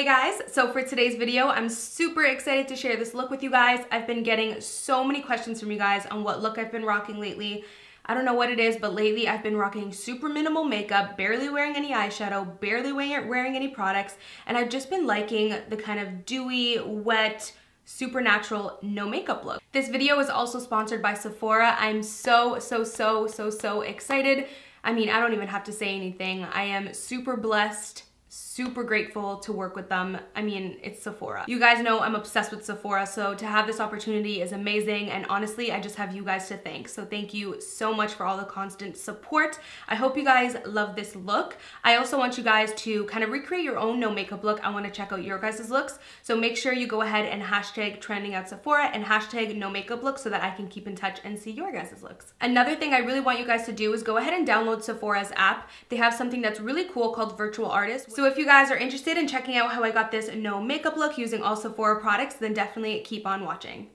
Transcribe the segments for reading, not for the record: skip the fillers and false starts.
Hey guys, so for today's video, I'm super excited to share this look with you guys. I've been getting so many questions from you guys on what look I've been rocking lately. I don't know what it is, but lately I've been rocking super minimal makeup, barely wearing any eyeshadow, barely wearing any products, and I've just been liking the kind of dewy, wet, supernatural, no makeup look. This video is also sponsored by Sephora. I'm so excited. I mean, I don't even have to say anything. I am super blessed. Super grateful to work with them. I mean, it's Sephora. You guys know I'm obsessed with Sephora, so to have this opportunity is amazing, and honestly, I just have you guys to thank. So thank you so much for all the constant support. I hope you guys love this look. I also want you guys to kind of recreate your own no makeup look. I want to check out your guys' looks, so make sure you go ahead and hashtag trending at Sephora and hashtag no makeup look so that I can keep in touch and see your guys' looks. Another thing I really want you guys to do is go ahead and download Sephora's app. They have something that's really cool called Virtual Artist. So if you guys are interested in checking out how I got this no makeup look using all Sephora products, then definitely keep on watching.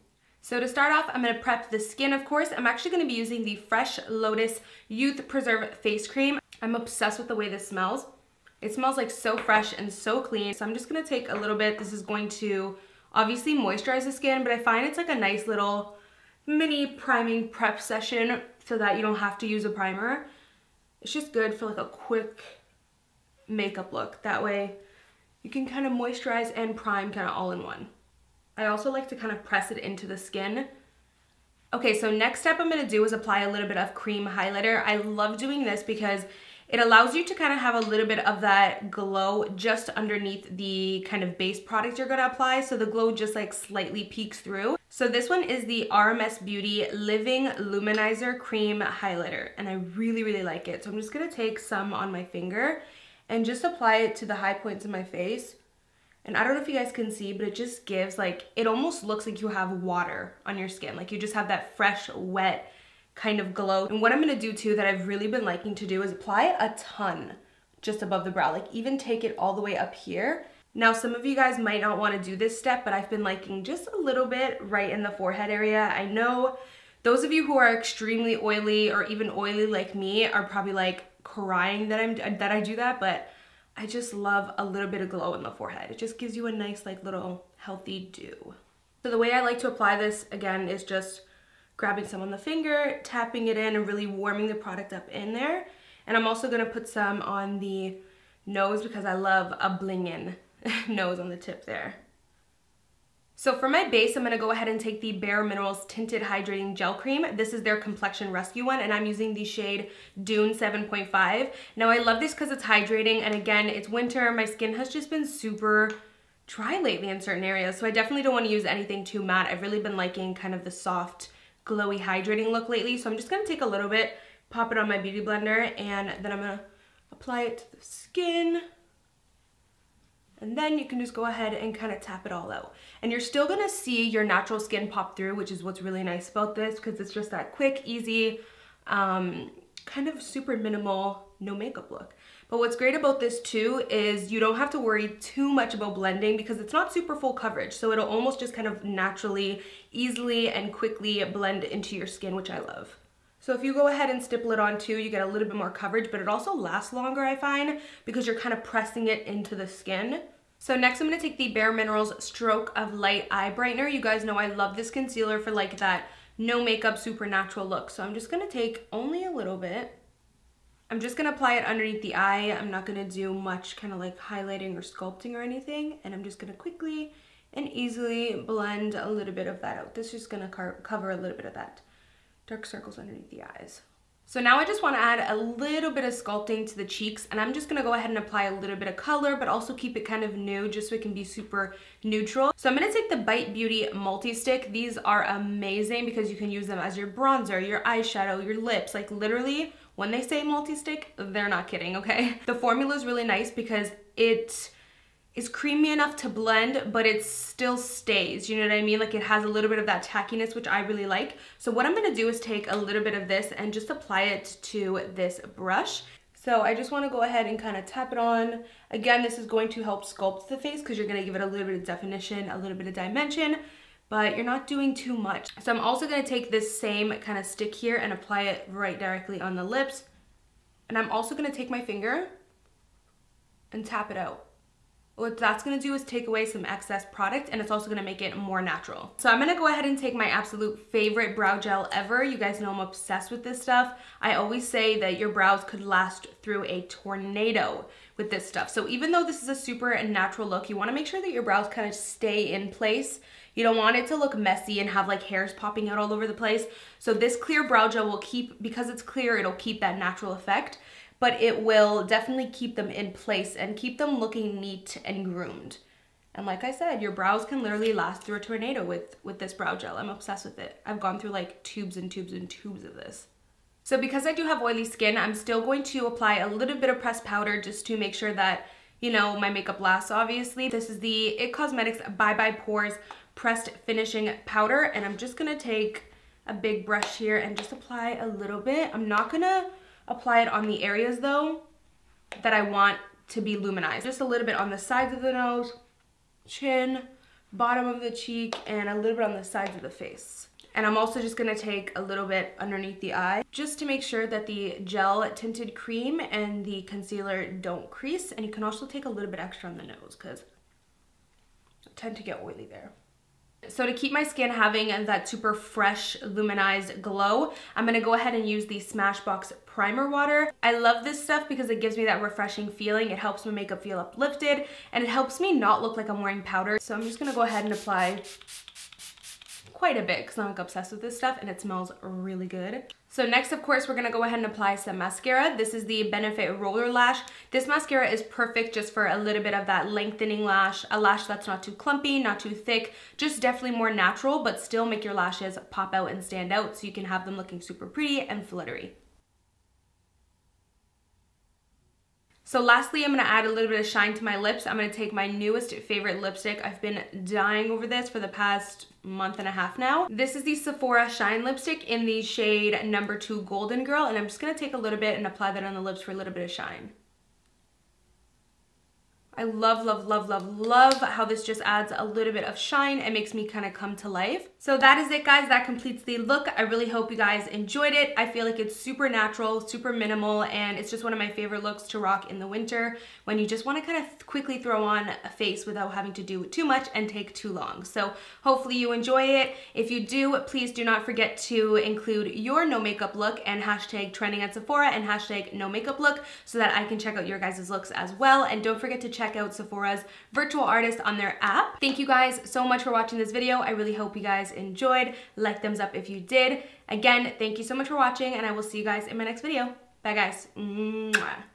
So to start off, I'm gonna prep the skin, of course. I'm actually gonna be using the Fresh Lotus Youth Preserve Face Cream. I'm obsessed with the way this smells. It smells like so fresh and so clean. So I'm just gonna take a little bit. This is going to obviously moisturize the skin, but I find it's like a nice little mini priming prep session so that you don't have to use a primer. It's just good for like a quick makeup look. That way you can kind of moisturize and prime kind of all in one. I also like to kind of press it into the skin. Okay, so next step I'm going to do is apply a little bit of cream highlighter. I love doing this because it allows you to kind of have a little bit of that glow just underneath the kind of base product you're going to apply, so the glow just like slightly peeks through. So this one is the RMS Beauty Living Luminizer Cream Highlighter, and I really like it. So I'm just going to take some on my finger and just apply it to the high points of my face. And I don't know if you guys can see, but it just gives like, it almost looks like you have water on your skin. Like you just have that fresh, wet kind of glow. And what I'm gonna do too that I've really been liking to do is apply a ton just above the brow, like even take it all the way up here. Now, some of you guys might not wanna do this step, but I've been liking just a little bit right in the forehead area. I know those of you who are extremely oily or even oily like me are probably like, crying that I do that, but I just love a little bit of glow in the forehead. It just gives you a nice like little healthy dew. So the way I like to apply this again is just grabbing some on the finger, tapping it in and really warming the product up in there. And I'm also gonna put some on the nose because I love a blingin' nose on the tip there. So for my base, I'm gonna go ahead and take the Bare Minerals Tinted Hydrating Gel Cream. This is their Complexion Rescue one, and I'm using the shade Dune 7.5. Now I love this because it's hydrating, and again, it's winter. My skin has just been super dry lately in certain areas, so I definitely don't wanna use anything too matte. I've really been liking kind of the soft, glowy, hydrating look lately, so I'm just gonna take a little bit, pop it on my beauty blender, and then I'm gonna apply it to the skin. And then you can just go ahead and kind of tap it all out. And you're still gonna see your natural skin pop through, which is what's really nice about this because it's just that quick, easy, kind of super minimal, no makeup look. But what's great about this too is you don't have to worry too much about blending because it's not super full coverage. So it'll almost just kind of naturally, easily, and quickly blend into your skin, which I love. So if you go ahead and stipple it on too, you get a little bit more coverage, but it also lasts longer, I find, because you're kind of pressing it into the skin. So next I'm gonna take the Bare Minerals Stroke of Light Eye Brightener. You guys know I love this concealer for like that no makeup supernatural look. So I'm just gonna take only a little bit. I'm just gonna apply it underneath the eye. I'm not gonna do much kind of like highlighting or sculpting or anything. And I'm just gonna quickly and easily blend a little bit of that out. This is just gonna cover a little bit of that dark circles underneath the eyes. So now I just want to add a little bit of sculpting to the cheeks, and I'm just going to go ahead and apply a little bit of color, but also keep it kind of new just so it can be super neutral. So I'm going to take the Bite Beauty Multi-Stick. These are amazing because you can use them as your bronzer, your eyeshadow, your lips. Like literally, when they say multi-stick, they're not kidding, okay? The formula is really nice because it is creamy enough to blend, but it still stays, you know what I mean? Like it has a little bit of that tackiness, which I really like. So what I'm gonna do is take a little bit of this and just apply it to this brush. So I just wanna go ahead and kind of tap it on. Again, this is going to help sculpt the face because you're gonna give it a little bit of definition, a little bit of dimension, but you're not doing too much. So I'm also gonna take this same kind of stick here and apply it right directly on the lips. And I'm also gonna take my finger and tap it out. What that's gonna do is take away some excess product, and it's also gonna make it more natural. So I'm gonna go ahead and take my absolute favorite brow gel ever. You guys know I'm obsessed with this stuff. I always say that your brows could last through a tornado with this stuff. So even though this is a super natural look, you wanna make sure that your brows kind of stay in place. You don't want it to look messy and have like hairs popping out all over the place. So this clear brow gel will keep, because it's clear, it'll keep that natural effect, but it will definitely keep them in place and keep them looking neat and groomed. And like I said, your brows can literally last through a tornado with this brow gel. I'm obsessed with it. I've gone through like tubes and tubes and tubes of this. So because I do have oily skin, I'm still going to apply a little bit of pressed powder just to make sure that, you know, my makeup lasts, obviously. This is the It Cosmetics Bye Bye Pores Pressed Finishing Powder, and I'm just gonna take a big brush here and just apply a little bit. I'm not gonna apply it on the areas though that I want to be luminized. Just a little bit on the sides of the nose, chin, bottom of the cheek, and a little bit on the sides of the face. And I'm also just gonna take a little bit underneath the eye just to make sure that the gel tinted cream and the concealer don't crease. And you can also take a little bit extra on the nose because I tend to get oily there. So to keep my skin having that super fresh, luminized glow, I'm gonna go ahead and use the Smashbox Primer Water. I love this stuff because it gives me that refreshing feeling. It helps my makeup feel uplifted, and it helps me not look like I'm wearing powder. So I'm just gonna go ahead and apply quite a bit because I'm like obsessed with this stuff, and it smells really good. So next, of course, we're gonna go ahead and apply some mascara. This is the Benefit Roller Lash. This mascara is perfect just for a little bit of that lengthening lash, a lash that's not too clumpy, not too thick, just definitely more natural, but still make your lashes pop out and stand out so you can have them looking super pretty and fluttery. So lastly, I'm gonna add a little bit of shine to my lips. I'm gonna take my newest favorite lipstick. I've been dying over this for the past month and a half now. This is the Sephora Shine Lipstick in the shade number 2 Golden Girl, and I'm just gonna take a little bit and apply that on the lips for a little bit of shine. I love, love, love, love, love how this just adds a little bit of shine and makes me kind of come to life. So that is it, guys. That completes the look. I really hope you guys enjoyed it. I feel like it's super natural, super minimal, and it's just one of my favorite looks to rock in the winter when you just want to kind of quickly throw on a face without having to do too much and take too long. So hopefully you enjoy it. If you do, please do not forget to include your no makeup look and hashtag trending at Sephora and hashtag no makeup look so that I can check out your guys' looks as well. And don't forget to check out Sephora's virtual artist on their app. Thank you guys so much for watching this video. I really hope you guys enjoyed. Like, thumbs up if you did. Again, thank you so much for watching, and I will see you guys in my next video. Bye guys. Mwah.